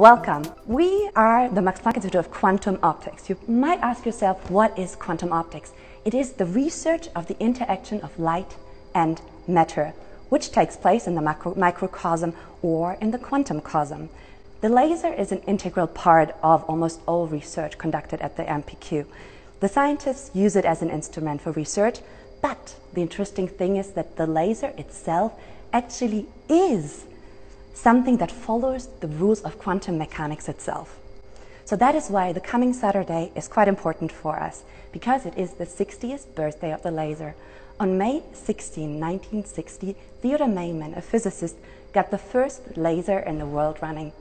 Welcome. We are the Max Planck Institute of Quantum Optics. You might ask yourself, what is quantum optics? It is the research of the interaction of light and matter, which takes place in the microcosm or in the quantum cosm. The laser is an integral part of almost all research conducted at the MPQ. The scientists use it as an instrument for research, but the interesting thing is that the laser itself actually is something that follows the rules of quantum mechanics itself. So that is why the coming Saturday is quite important for us, because it is the 60th birthday of the laser. On May 16, 1960, Theodore Maiman, a physicist, got the first laser in the world running.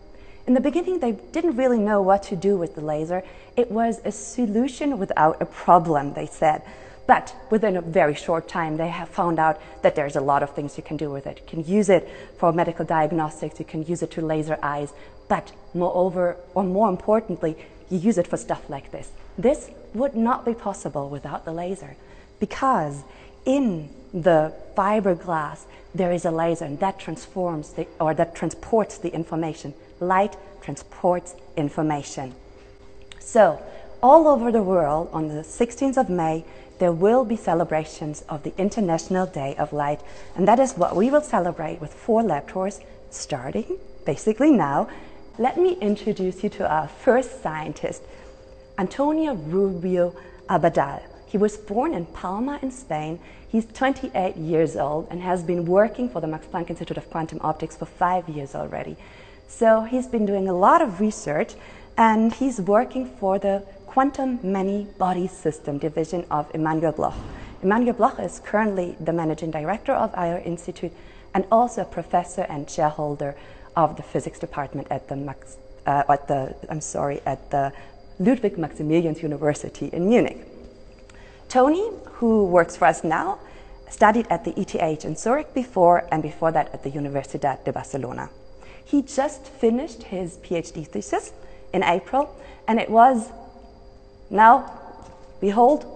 In the beginning, they didn't really know what to do with the laser. It was a solution without a problem, they said. But within a very short time, they have found out that there's a lot of things you can do with it. You can use it for medical diagnostics, you can use it to laser eyes, but moreover, or more importantly, you use it for stuff like this. This would not be possible without the laser, because in the fiberglass, there is a laser, and that transports the information. Light transports information. So, all over the world, on the 16th of May, there will be celebrations of the International Day of Light, and that is what we will celebrate with 4 lab tours, starting basically now. Let me introduce you to our first scientist, Antonio Rubio Abadal. He was born in Palma in Spain. He's 28 years old and has been working for the Max Planck Institute of Quantum Optics for 5 years already. So he's been doing a lot of research, and he's working for the Quantum Many Body System division of Immanuel Bloch. Immanuel Bloch is currently the managing director of our institute and also a professor and shareholder of the physics department at the Ludwig Maximilian University in Munich. Tony, who works for us now, studied at the ETH in Zürich before, and before that at the Universidad de Barcelona. He just finished his PhD thesis in April, and it was, now, behold,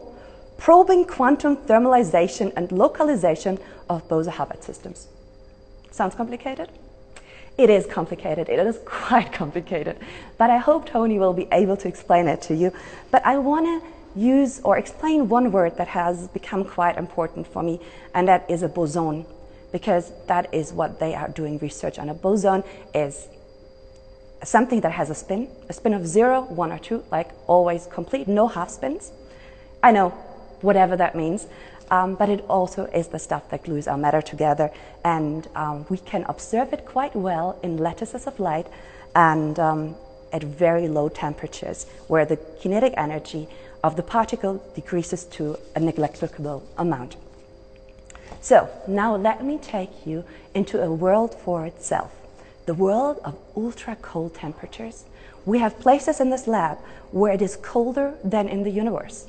probing quantum thermalization and localization of Bose-Hubbard systems. Sounds complicated? It is complicated. It is quite complicated. But I hope Tony will be able to explain it to you. But I want to use or explain one word that has become quite important for me, and that is a boson, because that is what they are doing research on. A boson is something that has a spin of 0, 1, or 2, like always complete, no half spins. I know, whatever that means, but it also is the stuff that glues our matter together, and we can observe it quite well in lattices of light and at very low temperatures, where the kinetic energy of the particle decreases to a negligible amount. So now let me take you into a world for itself. The world of ultra-cold temperatures. We have places in this lab where it is colder than in the universe.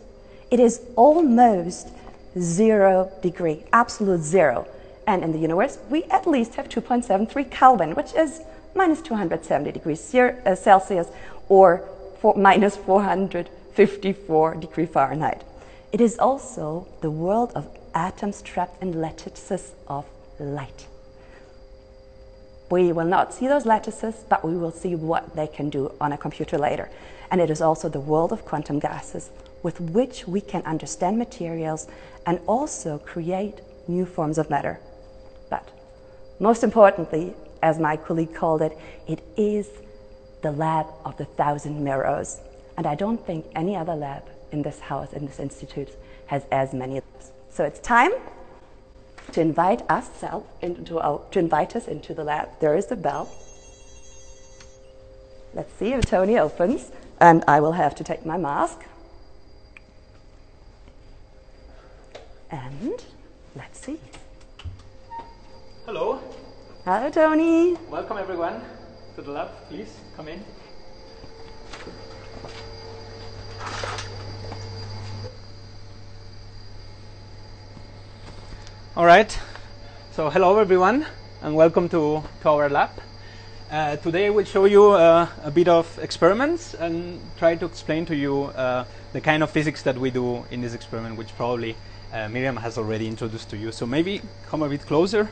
It is almost 0 degree, absolute zero. And in the universe, we at least have 2.73 Kelvin, which is minus 270 degrees Celsius, or minus 454 degrees Fahrenheit. It is also the world of atoms trapped in lattices of light. We will not see those lattices, but we will see what they can do on a computer later. And it is also the world of quantum gases, with which we can understand materials and also create new forms of matter. But most importantly, as my colleague called it, it is the lab of the 1,000 mirrors. And I don't think any other lab in this house, in this institute, has as many of those. So it's time to invite us into the lab. There is the bell. Let's see if Tony opens, and I will have to take my mask. And let's see. Hello. Hello, Tony. Welcome, everyone, to the lab. Please come in. All right, so hello everyone, and welcome to our lab. Today we'll show you a bit of experiments and try to explain to you the kind of physics that we do in this experiment, which probably Miriam has already introduced to you. So maybe come a bit closer.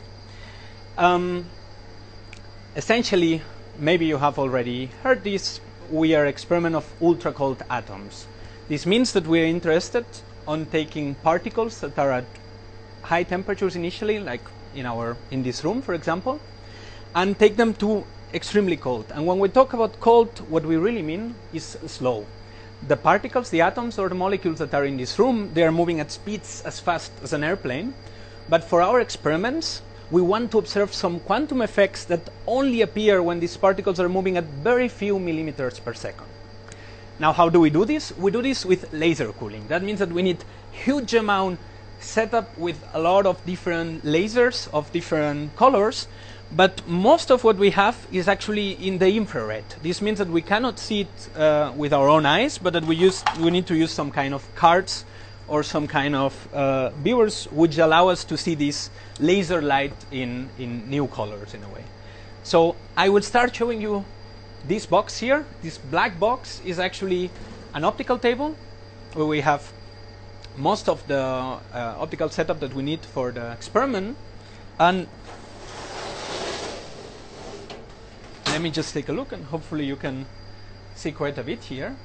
Essentially, maybe you have already heard this, we are experiment of ultra-cold atoms. This means that we are interested on taking particles that are at high temperatures initially, like in this room, for example, and take them to extremely cold. And when we talk about cold, what we really mean is slow. The particles, the atoms or the molecules that are in this room, they are moving at speeds as fast as an airplane. But for our experiments, we want to observe some quantum effects that only appear when these particles are moving at very few millimeters per second. Now, how do we do this? We do this with laser cooling. That means that we need huge amount set up with a lot of different lasers of different colors. But most of what we have is actually in the infrared. This means that we cannot see it with our own eyes, but that we need to use some kind of cards or some kind of viewers which allow us to see this laser light in new colors in a way. So I will start showing you this box here. This black box is actually an optical table where we have most of the optical setup that we need for the experiment. And let me just take a look, and hopefully you can see quite a bit here.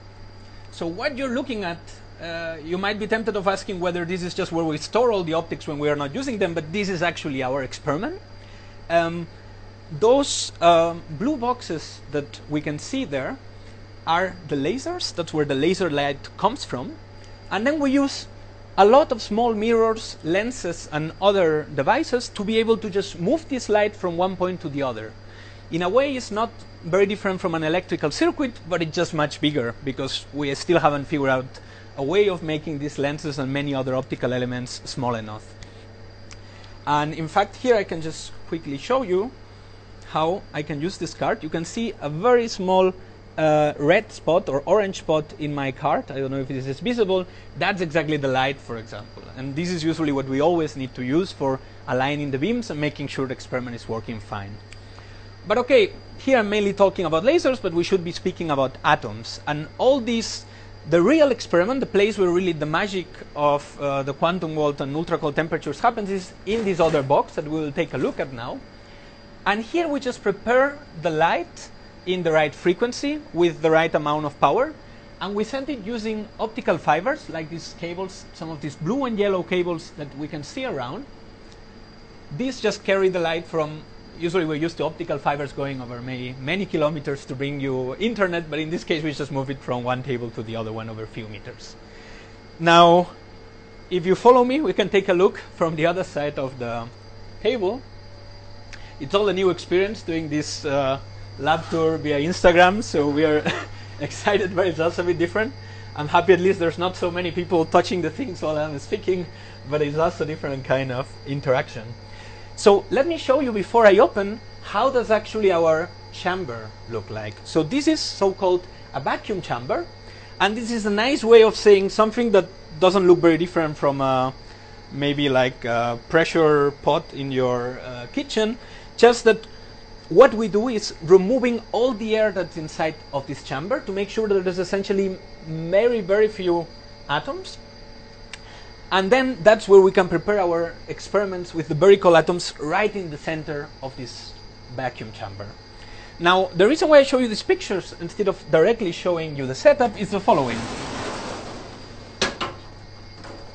So what you're looking at, you might be tempted of asking whether this is just where we store all the optics when we are not using them, but this is actually our experiment. Those blue boxes that we can see there are the lasers. That's where the laser light comes from. And then we use a lot of small mirrors, lenses, and other devices to be able to just move this light from one point to the other. In a way, it's not very different from an electrical circuit, but it's just much bigger because we still haven't figured out a way of making these lenses and many other optical elements small enough. And in fact, here I can just quickly show you how I can use this card. You can see a very small red spot or orange spot in my card. I don't know if this is visible. That's exactly the light, for example. And this is usually what we always need to use for aligning the beams and making sure the experiment is working fine. But okay, here I'm mainly talking about lasers, but we should be speaking about atoms. And all this, the real experiment, the place where really the magic of the quantum world and ultra-cold temperatures happens is in this other box that we will take a look at now. And here we just prepare the light in the right frequency with the right amount of power. And we send it using optical fibers, like these cables, some of these blue and yellow cables that we can see around. These just carry the light from usually we're used to optical fibers going over many kilometers to bring you internet, but in this case we just move it from one table to the other one over a few meters. Now, if you follow me, we can take a look from the other side of the table. It's all a new experience doing this lab tour via Instagram, so we are excited, but it's also a bit different. I'm happy at least there's not so many people touching the things while I'm speaking, but it's also a different kind of interaction. So let me show you before I open how does actually our chamber look like. So this is so-called a vacuum chamber, and this is a nice way of saying something that doesn't look very different from maybe like a pressure pot in your kitchen, just that what we do is removing all the air that's inside of this chamber to make sure that there's essentially very few atoms. And then that's where we can prepare our experiments with the very cold atoms right in the center of this vacuum chamber. Now, the reason why I show you these pictures instead of directly showing you the setup is the following.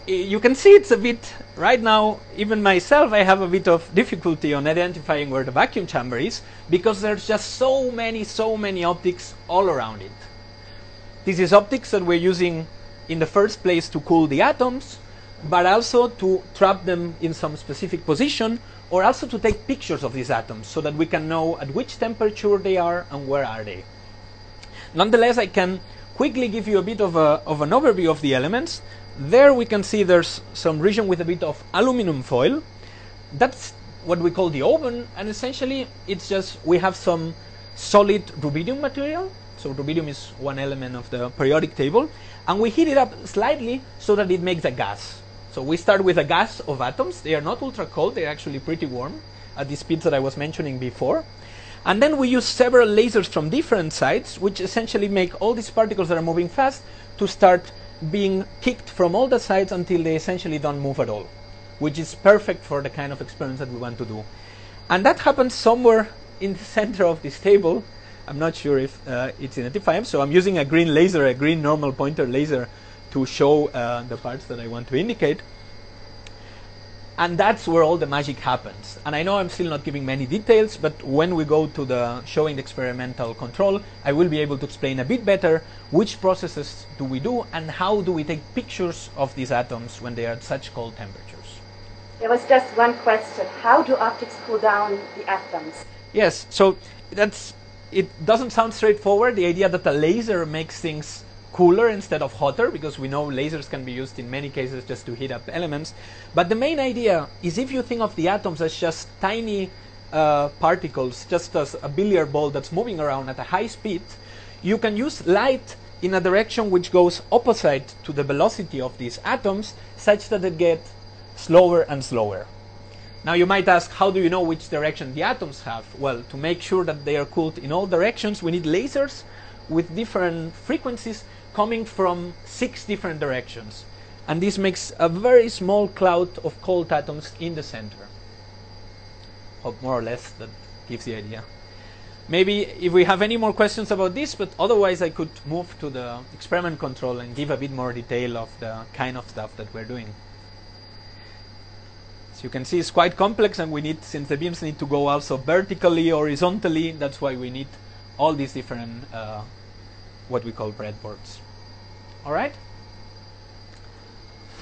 You can see it's a bit, right now, even myself, I have a bit of difficulty on identifying where the vacuum chamber is because there's just so many optics all around it. This is optics that we're using in the first place to cool the atoms, but also to trap them in some specific position, or also to take pictures of these atoms so that we can know at which temperature they are and where are they. Nonetheless, I can quickly give you a bit of, an overview of the elements. There we can see there's some region with a bit of aluminum foil. That's what we call the oven, and essentially it's just we have some solid rubidium material. So rubidium is one element of the periodic table, and we heat it up slightly so that it makes a gas. So we start with a gas of atoms. They are not ultra cold, they're actually pretty warm at the speeds that I was mentioning before. And then we use several lasers from different sides, which essentially make all these particles that are moving fast to start being kicked from all the sides until they essentially don't move at all, which is perfect for the kind of experiments that we want to do. And that happens somewhere in the center of this table, I'm not sure if it's identifiable. So I'm using a green laser, a green normal pointer laser, to show the parts that I want to indicate. And that's where all the magic happens. And I know I'm still not giving many details, but when we go to the showing the experimental control, I will be able to explain a bit better which processes do we do and how do we take pictures of these atoms when they are at such cold temperatures. There was just one question. How do optics cool down the atoms? Yes, so that's, it doesn't sound straightforward, the idea that a laser makes things cooler instead of hotter, because we know lasers can be used in many cases just to heat up elements. But the main idea is, if you think of the atoms as just tiny particles, just as a billiard ball that's moving around at a high speed, you can use light in a direction which goes opposite to the velocity of these atoms, such that they get slower and slower. Now you might ask, how do you know which direction the atoms have? Well, to make sure that they are cooled in all directions, we need lasers with different frequencies coming from 6 different directions, and this makes a very small cloud of cold atoms in the center. Hope more or less that gives the idea. Maybe if we have any more questions about this, but otherwise I could move to the experiment control and give a bit more detail of the kind of stuff that we're doing. As you can see, it's quite complex, and we need, since the beams need to go also vertically, horizontally, that's why we need all these different what we call breadboards. All right?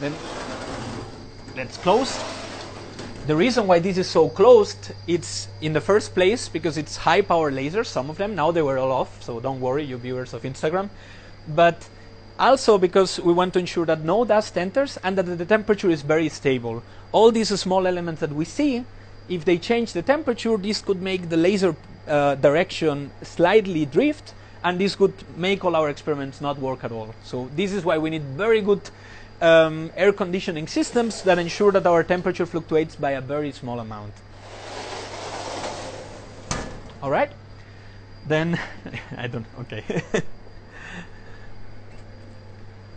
Then let's close. The reason why this is so closed, it's in the first place because it's high power lasers, some of them. Now they were all off, so don't worry, you viewers of Instagram. But also because we want to ensure that no dust enters and that the temperature is very stable. All these small elements that we see, if they change the temperature, this could make the laser direction slightly drift, and this could make all our experiments not work at all. So this is why we need very good air conditioning systems that ensure that our temperature fluctuates by a very small amount. All right? Then, I don't know, okay.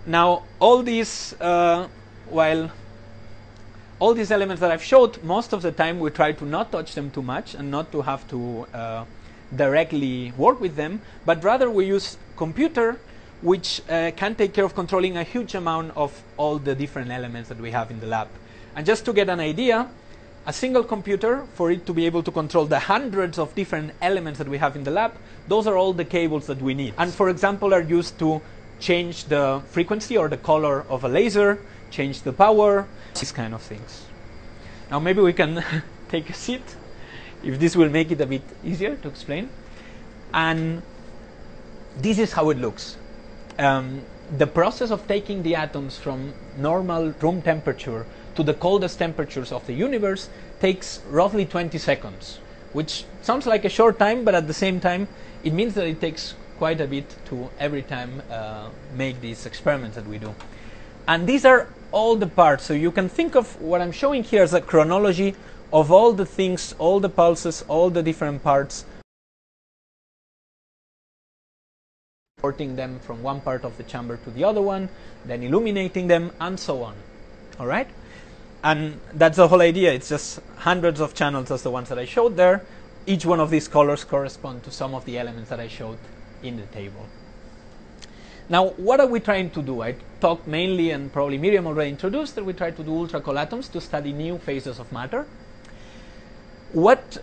Now, all these, all these elements that I've showed, most of the time we try to not touch them too much and not to have to directly work with them, but rather we use computer, which can take care of controlling a huge amount of all the different elements that we have in the lab. And just to get an idea, a single computer, for it to be able to control the hundreds of different elements that we have in the lab, those are all the cables that we need. And for example, are used to change the frequency or the color of a laser, change the power, these kind of things. Now maybe we can take a seat, if this will make it a bit easier to explain. And this is how it looks. The process of taking the atoms from normal room temperature to the coldest temperatures of the universe takes roughly 20 seconds, which sounds like a short time, but at the same time, it means that it takes quite a bit to every time make these experiments that we do. And these are all the parts, so you can think of what I'm showing here as a chronology of all the things, all the pulses, all the different parts, porting them from one part of the chamber to the other one, then illuminating them, and so on. All right? And that's the whole idea. It's just hundreds of channels as the ones that I showed there. Each one of these colors correspond to some of the elements that I showed in the table. Now, what are we trying to do? I talked mainly, and probably Miriam already introduced, that we try to do ultra-cold atoms to study new phases of matter. What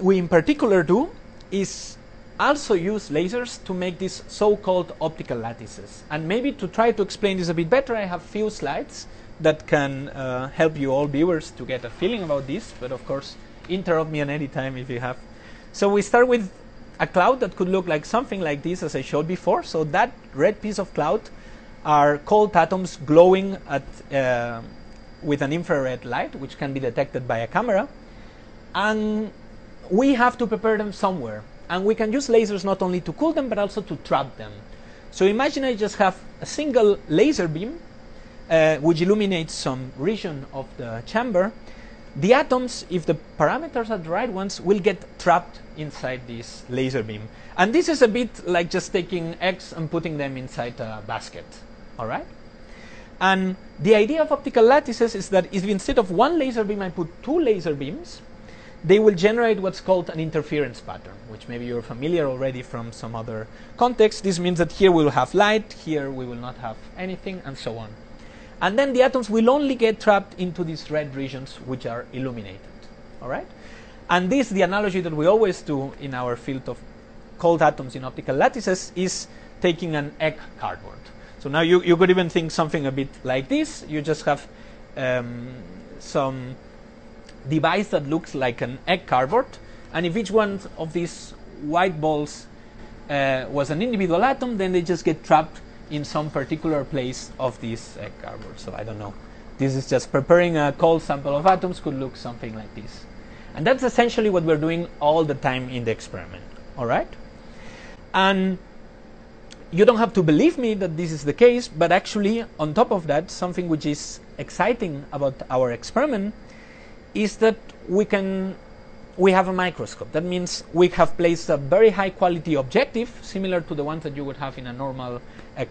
we in particular do is also use lasers to make these so-called optical lattices. And maybe to try to explain this a bit better, I have few slides that can help you all viewers to get a feeling about this, but of course, interrupt me at any time if you have. So we start with a cloud that could look like something like this, as I showed before. So that red piece of cloud are cold atoms glowing at, with an infrared light, which can be detected by a camera. And we have to prepare them somewhere. And we can use lasers not only to cool them, but also to trap them. So imagine I just have a single laser beam, which illuminates some region of the chamber. The atoms, if the parameters are the right ones, will get trapped inside this laser beam. And this is a bit like just taking eggs and putting them inside a basket. All right? And the idea of optical lattices is that if instead of one laser beam I put two laser beams, they will generate what's called an interference pattern, which maybe you're familiar already from some other context. This means that here we will have light, here we will not have anything, and so on. And then the atoms will only get trapped into these red regions, which are illuminated. All right? And this, the analogy that we always do in our field of cold atoms in optical lattices, is taking an egg cardboard. So now you could even think something a bit like this. You just have some device that looks like an egg cardboard, and if each one of these white balls was an individual atom, then they just get trapped in some particular place of this egg cardboard. So I don't know, this is just preparing a cold sample of atoms, could look something like this. And that's essentially what we're doing all the time in the experiment. All right? And you don't have to believe me that this is the case, but actually on top of that, something which is exciting about our experiment is that we have a microscope. That means we have placed a very high quality objective, similar to the ones that you would have in a normal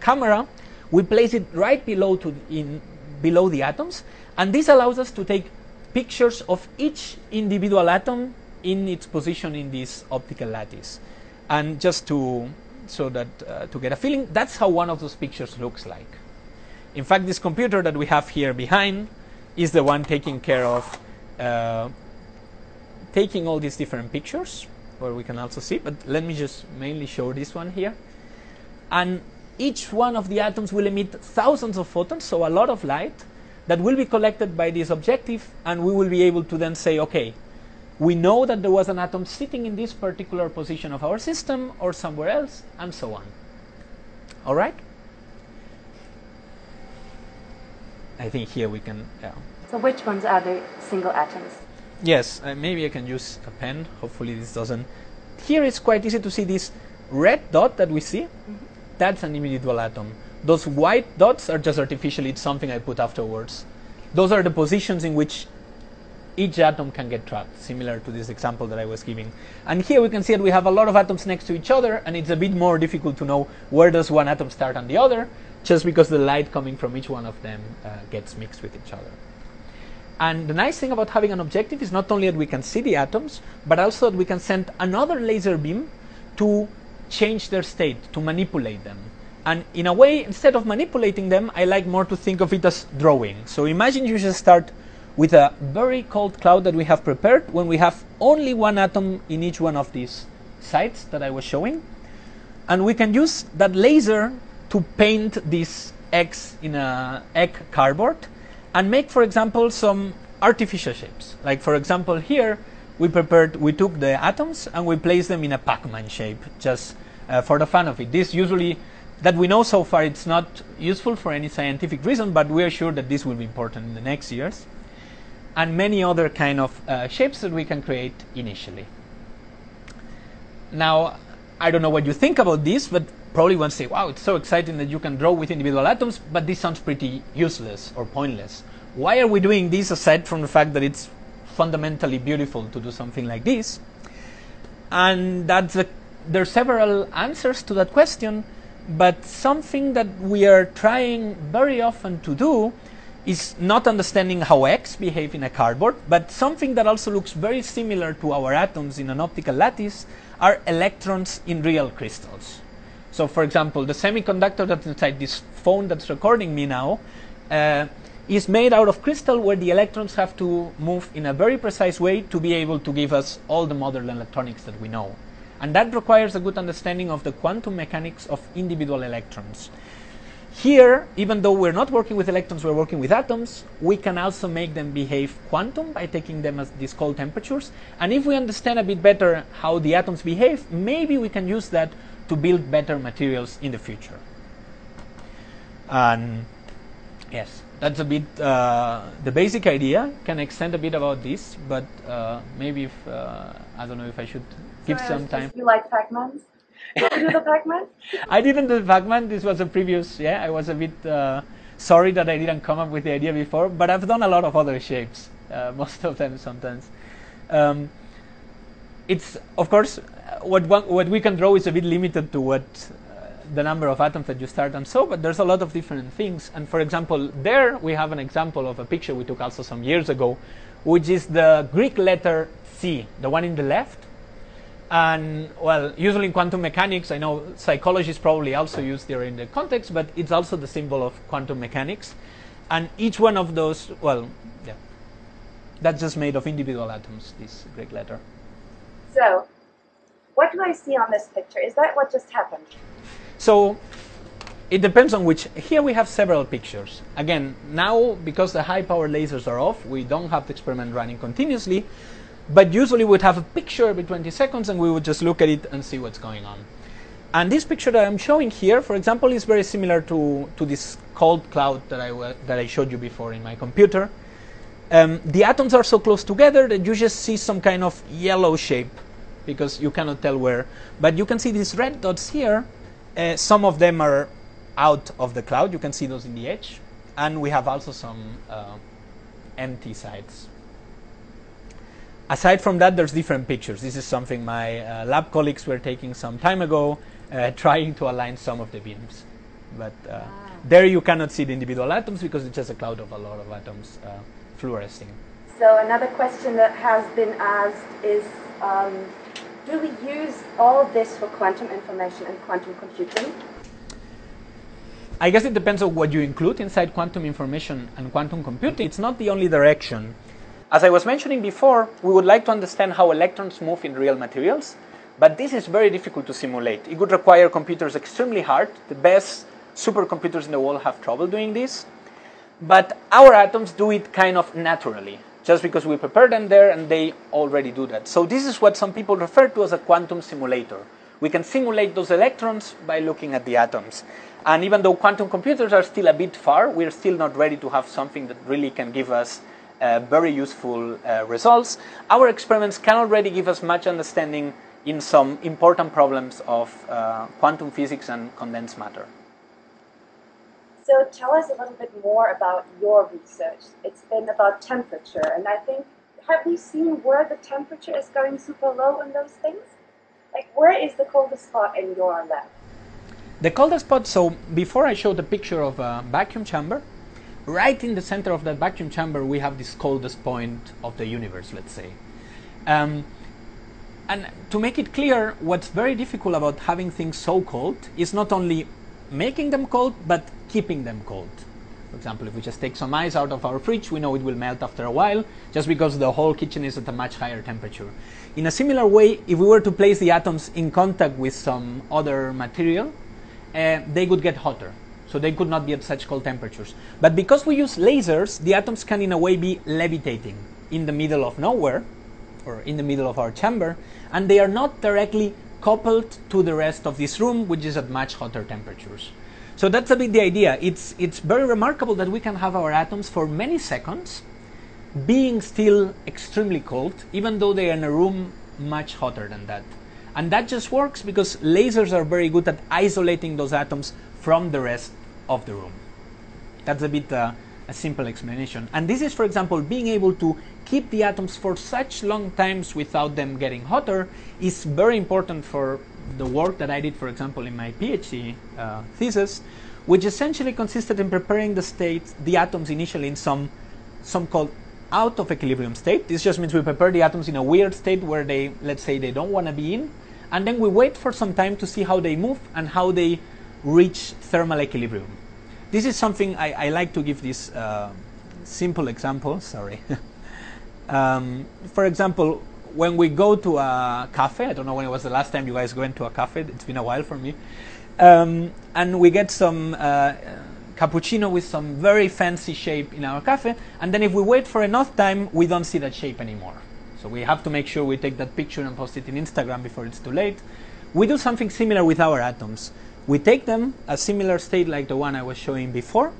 camera. We place it right below the atoms, and this allows us to take pictures of each individual atom in its position in this optical lattice. And just to get a feeling, that's how one of those pictures looks like. In fact, this computer that we have here behind is the one taking care of taking all these different pictures, where we can also see, but let me just mainly show this one here. And each one of the atoms will emit thousands of photons, so a lot of light, that will be collected by this objective, and we will be able to then say, okay, we know that there was an atom sitting in this particular position of our system or somewhere else, and so on. All right? I think here we can... Yeah. So which ones are the single atoms? Yes, maybe I can use a pen. Hopefully this doesn't... Here it's quite easy to see this red dot that we see. Mm-hmm. That's an individual atom. Those white dots are just artificial. It's something I put afterwards. Those are the positions in which each atom can get trapped, similar to this example that I was giving. And here we can see that we have a lot of atoms next to each other, and it's a bit more difficult to know where does one atom start and the other, just because the light coming from each one of them gets mixed with each other. And the nice thing about having an objective is not only that we can see the atoms, but also that we can send another laser beam to change their state, to manipulate them. And in a way, instead of manipulating them, I like more to think of it as drawing. So imagine you just start with a very cold cloud that we have prepared, when we have only one atom in each one of these sites that I was showing. And we can use that laser to paint these eggs in an egg cardboard, and make, for example, some artificial shapes. Like, for example, here we took the atoms and we placed them in a Pac-Man shape, just for the fun of it. This usually, that we know so far, it's not useful for any scientific reason, but we are sure that this will be important in the next years. And many other kind of shapes that we can create initially. Now, I don't know what you think about this, but probably one say, wow, it's so exciting that you can draw with individual atoms, but this sounds pretty useless or pointless. Why are we doing this aside from the fact that it's fundamentally beautiful to do something like this? And there are several answers to that question, but something that we are trying very often to do is not understanding how eggs behave in a cardboard, but something that also looks very similar to our atoms in an optical lattice are electrons in real crystals. So, for example, the semiconductor that's inside this phone that's recording me now is made out of crystal, where the electrons have to move in a very precise way to be able to give us all the modern electronics that we know. And that requires a good understanding of the quantum mechanics of individual electrons. Here, even though we're not working with electrons, we're working with atoms, we can also make them behave quantum by taking them at these cold temperatures. And if we understand a bit better how the atoms behave, maybe we can use that to build better materials in the future. And yes, that's a bit the basic idea. Can extend a bit about this, but maybe if I don't know if I should give some time. You like Pac-Man? Did you do the Pac-Man? I didn't do the Pac-Man. This was a previous. Yeah, I was a bit sorry that I didn't come up with the idea before. But I've done a lot of other shapes, most of them sometimes. It's of course. What we can draw is a bit limited to what the number of atoms that you start and so, but there's a lot of different things. And for example, there we have an example of a picture we took also some years ago, which is the Greek letter C, the one in the left. And well, usually in quantum mechanics, I know psychologists probably also use there in the context, but it's also the symbol of quantum mechanics. And each one of those, well, yeah, that's just made of individual atoms, this Greek letter. So, what do I see on this picture? Is that what just happened? So, it depends on which. Here we have several pictures. Again, now because the high power lasers are off, we don't have the experiment running continuously. But usually we'd have a picture every 20 seconds and we would just look at it and see what's going on. And this picture that I'm showing here, for example, is very similar to this cold cloud that I showed you before in my computer. The atoms are so close together that you just see some kind of yellow shape because you cannot tell where. But you can see these red dots here. Some of them are out of the cloud. You can see those in the edge. And we have also some empty sides. Aside from that, there's different pictures. This is something my lab colleagues were taking some time ago, trying to align some of the beams. But there you cannot see the individual atoms because it's just a cloud of a lot of atoms fluorescing. So another question that has been asked is, do we use all this for quantum information and quantum computing? I guess it depends on what you include inside quantum information and quantum computing. It's not the only direction. As I was mentioning before, we would like to understand how electrons move in real materials, but this is very difficult to simulate. It would require computers extremely hard. The best supercomputers in the world have trouble doing this, but our atoms do it kind of naturally, just because we prepare them there and they already do that. So this is what some people refer to as a quantum simulator. We can simulate those electrons by looking at the atoms. And even though quantum computers are still a bit far, we're still not ready to have something that really can give us very useful results. Our experiments can already give us much understanding in some important problems of quantum physics and condensed matter. So tell us a little bit more about your research. It's been about temperature, and I think, have we seen where the temperature is going super low in those things? Like, where is the coldest spot in your lab? The coldest spot, so before I showed the picture of a vacuum chamber, right in the center of that vacuum chamber, we have this coldest point of the universe, let's say. And to make it clear, what's very difficult about having things so cold is not only making them cold, but keeping them cold. For example, if we just take some ice out of our fridge, we know it will melt after a while, just because the whole kitchen is at a much higher temperature. In a similar way, if we were to place the atoms in contact with some other material, they would get hotter. So they could not be at such cold temperatures. But because we use lasers, the atoms can in a way be levitating in the middle of nowhere, or in the middle of our chamber, and they are not directly coupled to the rest of this room, which is at much hotter temperatures. So that's a bit the idea. It's very remarkable that we can have our atoms for many seconds being still extremely cold, even though they are in a room much hotter than that. And that just works because lasers are very good at isolating those atoms from the rest of the room. That's a bit a simple explanation. And this is, for example, being able to keep the atoms for such long times without them getting hotter is very important for the work that I did, for example, in my PhD thesis, which essentially consisted in preparing the atoms initially in some so-called out of equilibrium state. This just means we prepare the atoms in a weird state where they, let's say, they don't want to be in, and then we wait for some time to see how they move and how they reach thermal equilibrium. This is something I like to give this simple example, sorry. For example, when we go to a cafe, I don't know when it was the last time you guys went to a cafe, it's been a while for me, and we get some cappuccino with some very fancy shape in our cafe, and then if we wait for enough time, we don't see that shape anymore. So we have to make sure we take that picture and post it in Instagram before it's too late. We do something similar with our atoms. We take them a similar state like the one I was showing before,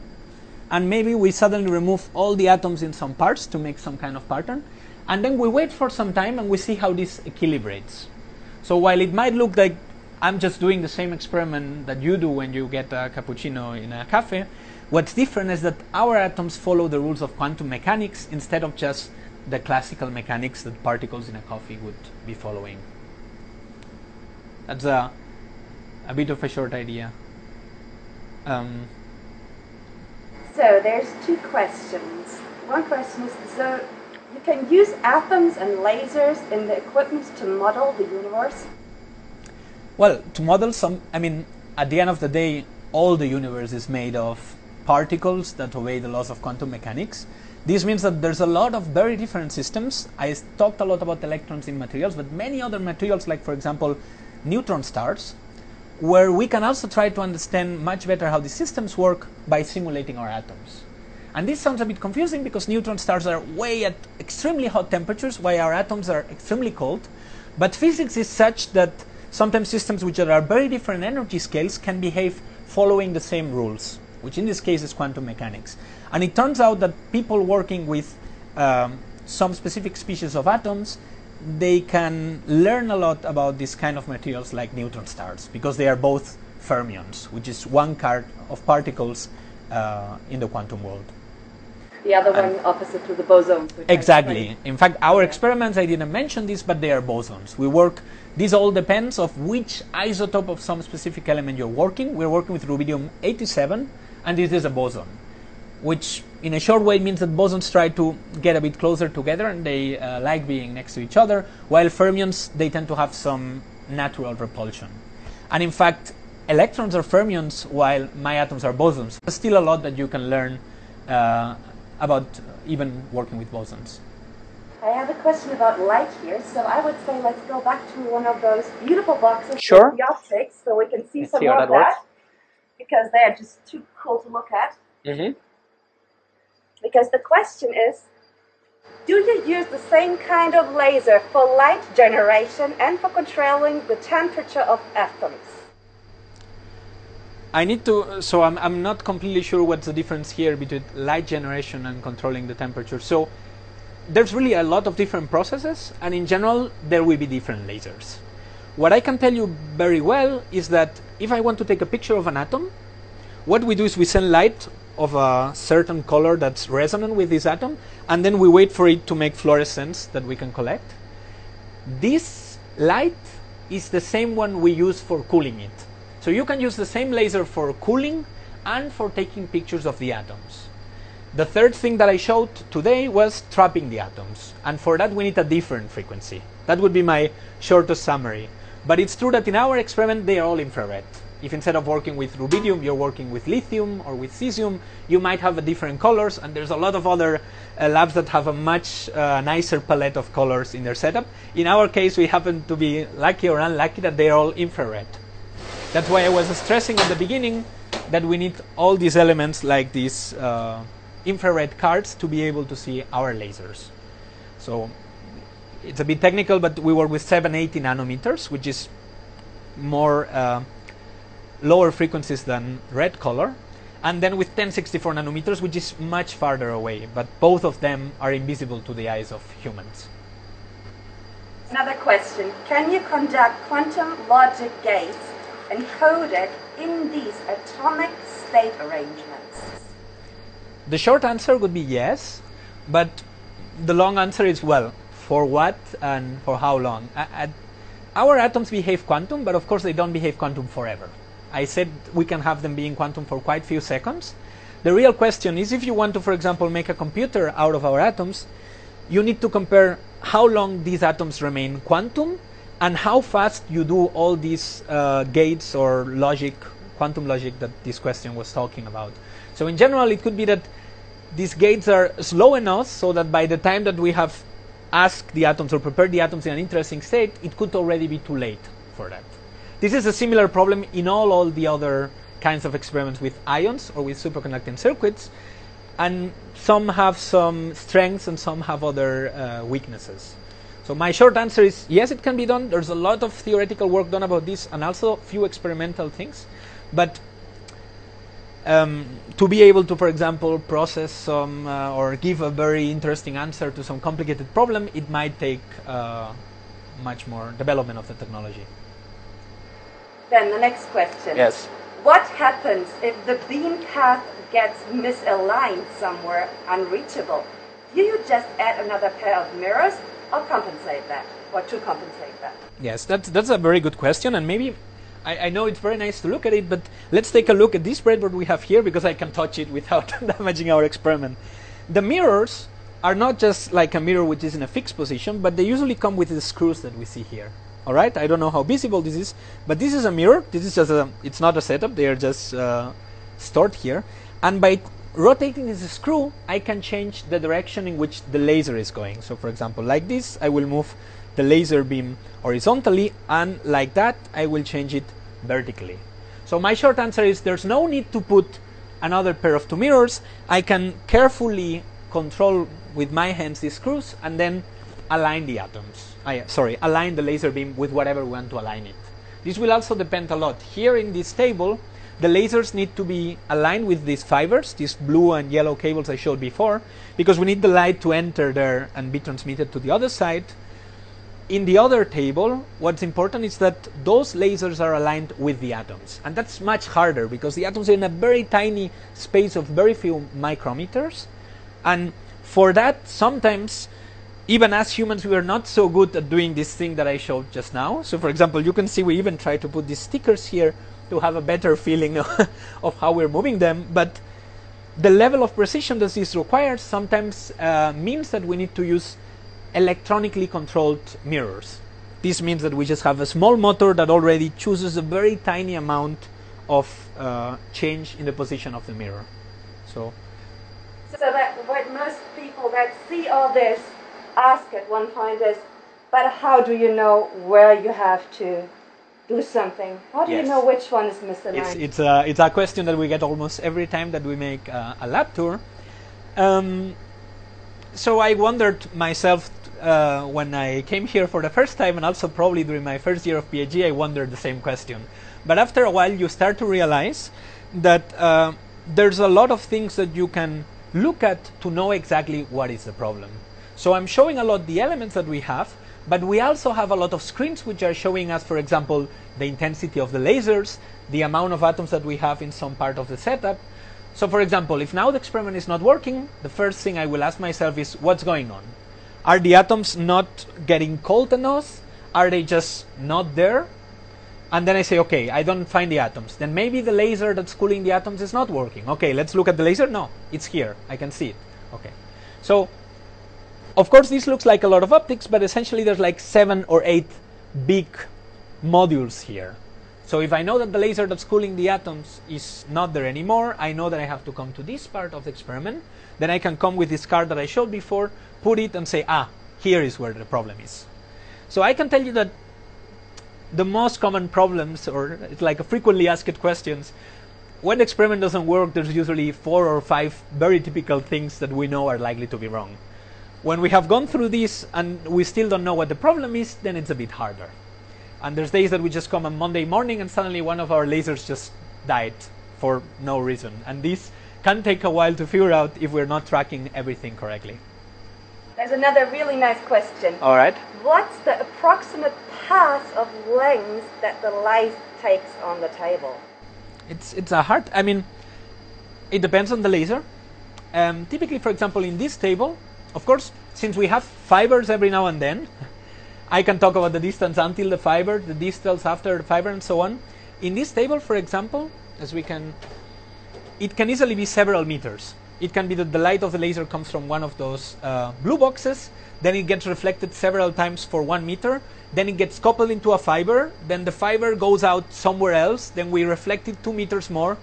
and maybe we suddenly remove all the atoms in some parts to make some kind of pattern, and then we wait for some time and we see how this equilibrates. So while it might look like I'm just doing the same experiment that you do when you get a cappuccino in a cafe, what's different is that our atoms follow the rules of quantum mechanics instead of just the classical mechanics that particles in a coffee would be following. That's a bit of a short idea So there's two questions. One question is, so you can use atoms and lasers in the equipment to model the universe? Well, to model some, I mean, at the end of the day, all the universe is made of particles that obey the laws of quantum mechanics. This means that there's a lot of very different systems. I talked a lot about electrons in materials, but many other materials, like for example neutron stars, where we can also try to understand much better how these systems work by simulating our atoms. And this sounds a bit confusing because neutron stars are way at extremely hot temperatures, while our atoms are extremely cold. But physics is such that sometimes systems which are very different energy scales can behave following the same rules, which in this case is quantum mechanics. And it turns out that people working with some specific species of atoms, they can learn a lot about this kind of materials like neutron stars, because they are both fermions, which is one kind of particles in the quantum world. The other one opposite to the bosons. Exactly. In fact, our experiments, I didn't mention this, but they are bosons. We work, this all depends of which isotope of some specific element you're working. We're working with rubidium 87, and this is a boson, which in a short way means that bosons try to get a bit closer together and they like being next to each other, while fermions, they tend to have some natural repulsion. And in fact, electrons are fermions while my atoms are bosons. There's still a lot that you can learn about even working with bosons. I have a question about light here, so I would say let's go back to one of those beautiful boxes with the optics, so we can see some more of that, because they are just too cool to look at. Mm-hmm. Because the question is, do you use the same kind of laser for light generation and for controlling the temperature of atoms? I need to, so I'm not completely sure what's the difference here between light generation and controlling the temperature. So there's really a lot of different processes, and in general there will be different lasers. What I can tell you very well is that if I want to take a picture of an atom, what we do is we send light of a certain color that's resonant with this atom, and then we wait for it to make fluorescence that we can collect. This light is the same one we use for cooling it. So you can use the same laser for cooling and for taking pictures of the atoms. The third thing that I showed today was trapping the atoms, and for that we need a different frequency. That would be my shortest summary. But it's true that in our experiment they are all infrared. If instead of working with rubidium, you're working with lithium or with cesium, you might have different colors, and there's a lot of other labs that have a much nicer palette of colors in their setup. In our case, we happen to be lucky or unlucky that they're all infrared. That's why I was stressing at the beginning that we need all these elements like these infrared cards to be able to see our lasers. So it's a bit technical, but we work with 780 nanometers, which is more lower frequencies than red color, and then with 1064 nanometers, which is much farther away, but both of them are invisible to the eyes of humans. Another question, can you conduct quantum logic gates encoded in these atomic state arrangements? The short answer would be yes, but the long answer is, well, for what and for how long? Our atoms behave quantum, but of course they don't behave quantum forever. I said we can have them being quantum for quite few seconds. The real question is, if you want to, for example, make a computer out of our atoms, you need to compare how long these atoms remain quantum and how fast you do all these gates or logic, quantum logic that this question was talking about. So in general, it could be that these gates are slow enough so that by the time that we have asked the atoms or prepared the atoms in an interesting state, it could already be too late for that. This is a similar problem in all the other kinds of experiments with ions or with superconducting circuits, and some have some strengths and some have other weaknesses. So my short answer is yes, it can be done. There's a lot of theoretical work done about this and also few experimental things, but to be able to, for example, process some or give a very interesting answer to some complicated problem, it might take much more development of the technology. Then the next question. Yes. What happens if the beam path gets misaligned somewhere unreachable? Do you just add another pair of mirrors or compensate that, or to compensate that? Yes, that's a very good question, and maybe I know it's very nice to look at it, but let's take a look at this breadboard we have here, because I can touch it without damaging our experiment. The mirrors are not just like a mirror which is in a fixed position, but they usually come with the screws that we see here. All right, I don't know how visible this is, but this is a mirror. This is just it's not a setup. They are just stored here, and by rotating this screw, I can change the direction in which the laser is going. So, for example, like this, I will move the laser beam horizontally, and like that, I will change it vertically. So my short answer is there's no need to put another pair of two mirrors. I can carefully control with my hands these screws and then align the atoms. Align the laser beam with whatever we want to align it. This will also depend a lot. Here in this table, the lasers need to be aligned with these fibers, these blue and yellow cables I showed before, because we need the light to enter there and be transmitted to the other side. In the other table, what's important is that those lasers are aligned with the atoms. And that's much harder because the atoms are in a very tiny space of very few micrometers. And for that, sometimes, even as humans, we are not so good at doing this thing that I showed just now. So, for example, you can see we even try to put these stickers here to have a better feeling of how we're moving them. But the level of precision that this requires sometimes means that we need to use electronically controlled mirrors. This means that we just have a small motor that already chooses a very tiny amount of change in the position of the mirror. So that what most people that see all this ask at one point is, but how do you know where you have to do something? How do you know which one is misaligned? It's a question that we get almost every time that we make a lab tour. So I wondered myself when I came here for the first time, and also probably during my first year of PhD, I wondered the same question. But after a while, you start to realize that there's a lot of things that you can look at to know exactly what is the problem. So I'm showing a lot the elements that we have, but we also have a lot of screens which are showing us, for example, the intensity of the lasers, the amount of atoms that we have in some part of the setup. So, for example, if now the experiment is not working, the first thing I will ask myself is, what's going on? Are the atoms not getting cold enough? Are they just not there? And then I say, okay, I don't find the atoms. Then maybe the laser that's cooling the atoms is not working. Okay, let's look at the laser. No, it's here. I can see it. Okay. So, of course, this looks like a lot of optics, but essentially there's like 7 or 8 big modules here. So if I know that the laser that's cooling the atoms is not there anymore, I know that I have to come to this part of the experiment. Then I can come with this card that I showed before, put it and say, ah, here is where the problem is. So I can tell you that the most common problems, or it's like a frequently asked questions, when the experiment doesn't work, there's usually 4 or 5 very typical things that we know are likely to be wrong. When we have gone through this and we still don't know what the problem is, then it's a bit harder. And there's days that we just come on Monday morning and suddenly one of our lasers just died for no reason. And this can take a while to figure out if we're not tracking everything correctly. There's another really nice question. All right. What's the approximate path of length that the light takes on the table? It's a hard... I mean, it depends on the laser. Typically, for example, in this table, of course, since we have fibers every now and then, I can talk about the distance until the fiber, the distance after the fiber, and so on. In this table, for example, as we can, it can easily be several meters. It can be that the light of the laser comes from one of those blue boxes, then it gets reflected several times for 1 meter, then it gets coupled into a fiber, then the fiber goes out somewhere else, then we reflect it 2 meters more.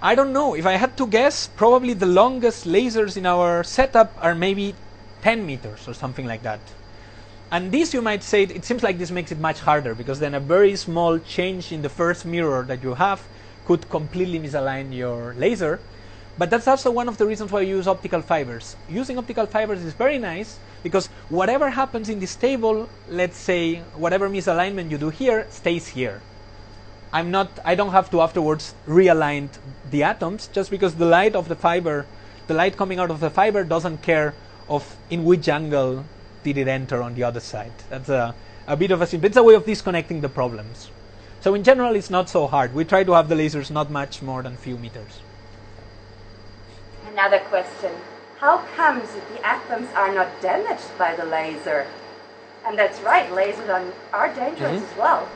I don't know. If I had to guess, probably the longest lasers in our setup are maybe 10 meters or something like that. And this, you might say, it seems like this makes it much harder, because then a very small change in the first mirror that you have could completely misalign your laser. But that's also one of the reasons why you use optical fibers. Using optical fibers is very nice, because whatever happens in this table, let's say, whatever misalignment you do here, stays here. I don't have to afterwards realign the atoms, just because the light of the fiber, the light coming out of the fiber doesn't care of in which angle did it enter on the other side. That's a bit of a simple, it's a way of disconnecting the problems. So in general, it's not so hard. We try to have the lasers not much more than a few meters. Another question. How comes that the atoms are not damaged by the laser? And that's right, lasers are dangerous as well.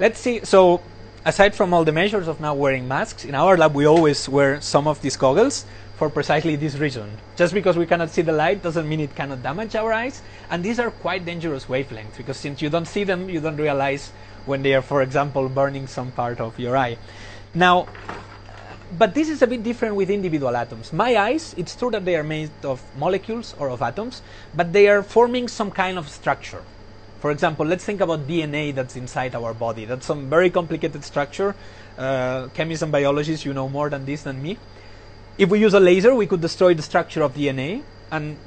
Let's see. So aside from all the measures of now wearing masks, in our lab we always wear some of these goggles for precisely this reason. Just because we cannot see the light doesn't mean it cannot damage our eyes, and these are quite dangerous wavelengths, because since you don't see them, you don't realize when they are, for example, burning some part of your eye. Now, but this is a bit different with individual atoms. My eyes, it's true that they are made of molecules or of atoms, but they are forming some kind of structure. For example, let's think about DNA that's inside our body. That's some very complicated structure. Chemists and biologists, you know more than this than me. If we use a laser, we could destroy the structure of DNA, and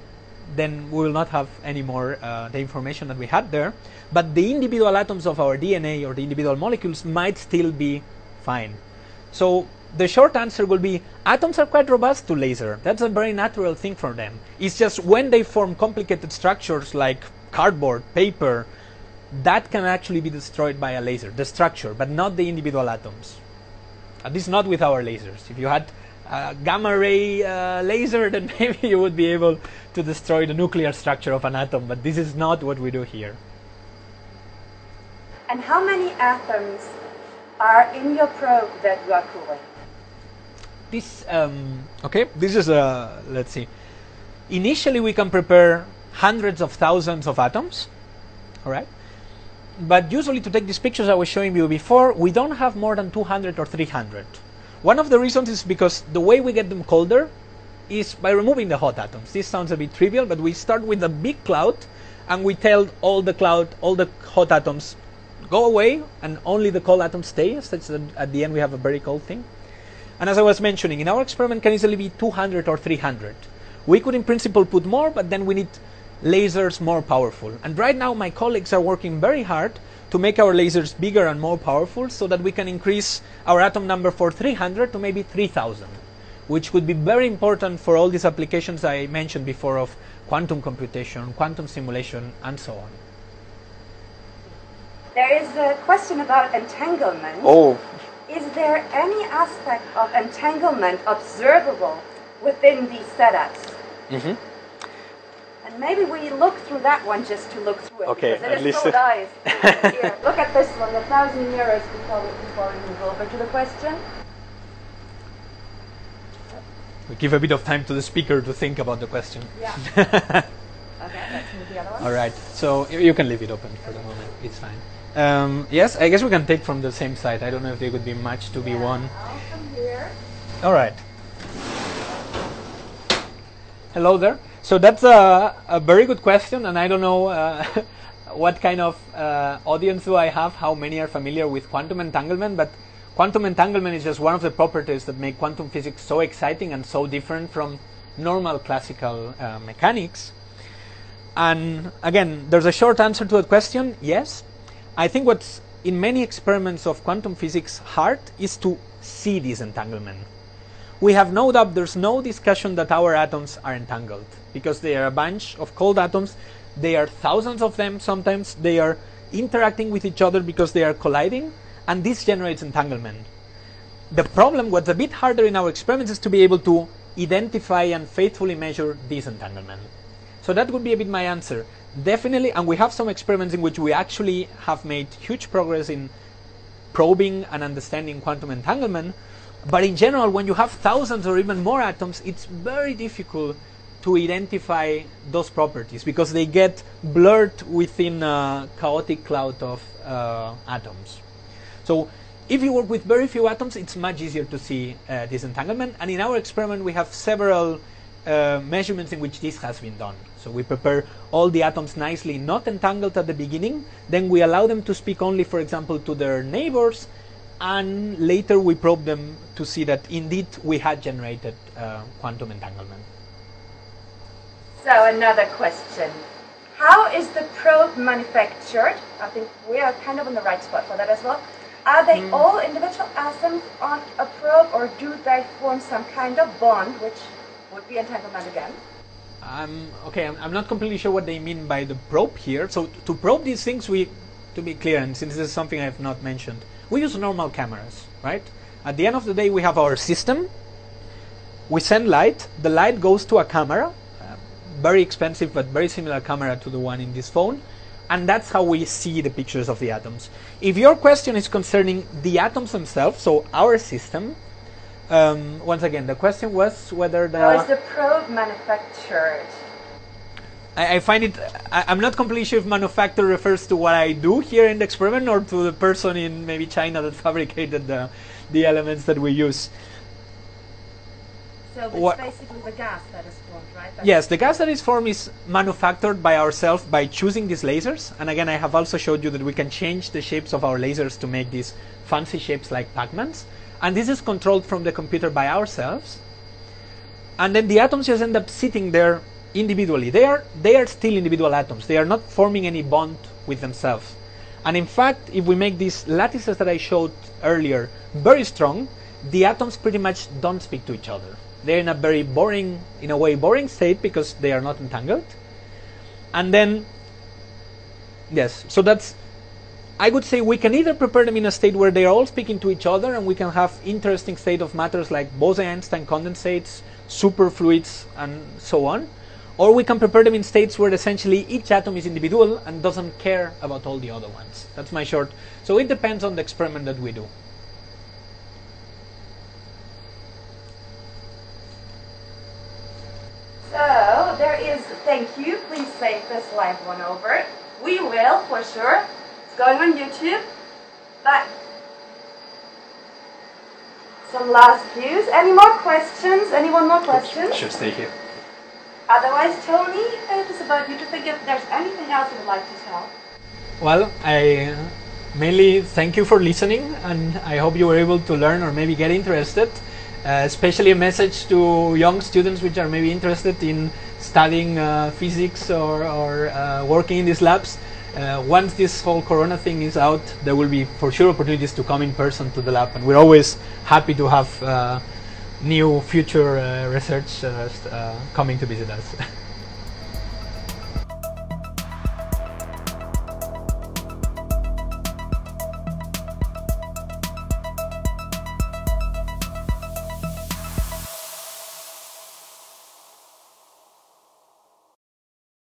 then we will not have any more the information that we had there. But the individual atoms of our DNA or the individual molecules might still be fine. So the short answer will be, atoms are quite robust to laser. That's a very natural thing for them. It's just when they form complicated structures like cardboard, paper, that can actually be destroyed by a laser, the structure, but not the individual atoms. At least not with our lasers. If you had gamma ray laser, then maybe you would be able to destroy the nuclear structure of an atom, but this is not what we do here. And how many atoms are in your probe that you are cooling? This, okay, this is a, let's see. Initially we can prepare hundreds of thousands of atoms, all right? But usually to take these pictures I was showing you before, we don't have more than 200 or 300. One of the reasons is because the way we get them colder is by removing the hot atoms. This sounds a bit trivial, but we start with a big cloud and we tell all the cloud, all the hot atoms go away and only the cold atoms stay, such that at the end we have a very cold thing. And as I was mentioning, in our experiment can easily be 200 or 300. We could in principle put more, but then we need lasers more powerful. And right now my colleagues are working very hard to make our lasers bigger and more powerful so that we can increase our atom number for 300 to maybe 3,000, which would be very important for all these applications I mentioned before of quantum computation, quantum simulation, and so on. There is a question about entanglement. Oh. Is there any aspect of entanglement observable within these setups? Mm-hmm. And maybe we look through that one just to look through it. Okay, because it at least. Nice. Here, look at this one, 1,000 euros before we move over to the question. We give a bit of time to the speaker to think about the question. Yeah. Okay, let's move the other one. All right, so you can leave it open for the moment, it's fine. Yes, I guess we can take from the same side. I don't know if there would be much to be won. I'll come here. All right. Hello there. So that's a very good question, and I don't know what kind of audience do I have, how many are familiar with quantum entanglement, but quantum entanglement is just one of the properties that make quantum physics so exciting and so different from normal classical mechanics. And again, there's a short answer to that question, yes. I think what's in many experiments of quantum physics hard is to see this entanglement. We have no doubt, there's no discussion that our atoms are entangled, because they are a bunch of cold atoms. They are thousands of them sometimes. They are interacting with each other because they are colliding, and this generates entanglement. The problem, what's a bit harder in our experiments, is to be able to identify and faithfully measure this entanglement. So that would be a bit my answer. Definitely, and we have some experiments in which we actually have made huge progress in probing and understanding quantum entanglement. But in general, when you have thousands or even more atoms, it's very difficult to identify those properties because they get blurred within a chaotic cloud of atoms. So if you work with very few atoms, it's much easier to see this entanglement. And in our experiment, we have several measurements in which this has been done. So we prepare all the atoms nicely, not entangled at the beginning. Then we allow them to speak only, for example, to their neighbors. And later we probe them to see that indeed we had generated quantum entanglement. So another question. How is the probe manufactured? I think we are kind of on the right spot for that as well. Are they all individual atoms on a probe, or do they form some kind of bond, which would be entanglement again? Okay, I'm not completely sure what they mean by the probe here. So to probe these things, we, to be clear, and since this is something I have not mentioned, we use normal cameras, right? At the end of the day, we have our system. We send light. The light goes to a camera, very expensive but very similar camera to the one in this phone, And that's how we see the pictures of the atoms. If your question is concerning the atoms themselves, so our system, once again, the question was whether the... How is the probe manufactured? I find it... I'm not completely sure if manufacture refers to what I do here in the experiment or to the person in maybe China that fabricated the elements that we use. So it's basically the gas that is formed, right? That's yes, the gas that is formed is manufactured by ourselves by choosing these lasers. And again, I have also showed you that we can change the shapes of our lasers to make these fancy shapes like Pac-Man's. And this is controlled from the computer by ourselves. And then the atoms just end up sitting there individually. They are still individual atoms. They are not forming any bond with themselves. And in fact, if we make these lattices that I showed earlier very strong, the atoms pretty much don't speak to each other. They're in a very boring, in a way, boring state because they are not entangled. And then, yes, so that's, I would say we can either prepare them in a state where they're all speaking to each other and we can have interesting state of matters like Bose-Einstein condensates, superfluids, and so on. Or we can prepare them in states where essentially each atom is individual and doesn't care about all the other ones. That's my short. So it depends on the experiment that we do. So there is, thank you, please save this live one over. We will, for sure. It's going on YouTube. But some last views. Any more questions? Anyone more questions? Sure, stay here. Otherwise, Tony, it is about you to think if there's anything else you would like to tell. Well, I mainly thank you for listening, and I hope you were able to learn or maybe get interested. Especially a message to young students which are maybe interested in studying physics or working in these labs. Once this whole corona thing is out, there will be for sure opportunities to come in person to the lab, and we're always happy to have new future research coming to visit us.